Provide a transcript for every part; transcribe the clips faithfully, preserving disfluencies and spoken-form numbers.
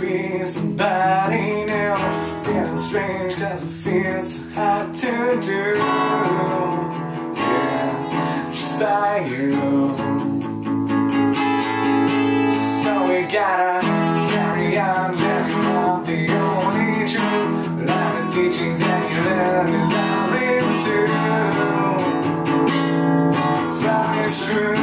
be somebody new. Feeling strange cause it feels so hard to do. Yeah, just by you. So we gotta carry on living out the only truth. Life is teachings and you learn to love it too. Life is true.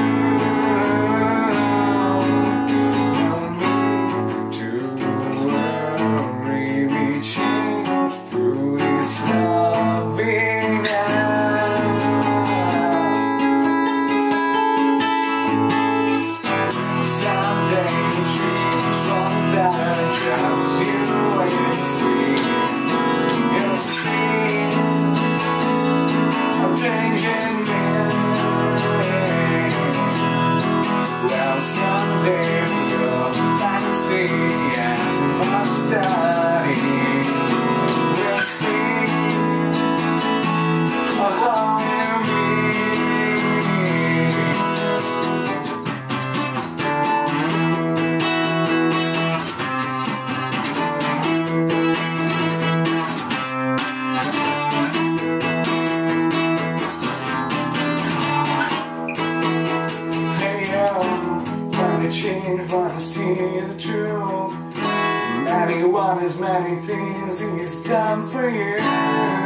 Someday we'll go back and see, and much studying we'll see how long it'll be. Hey yo, change, wanna see the truth. Anyone is many things he's done for you.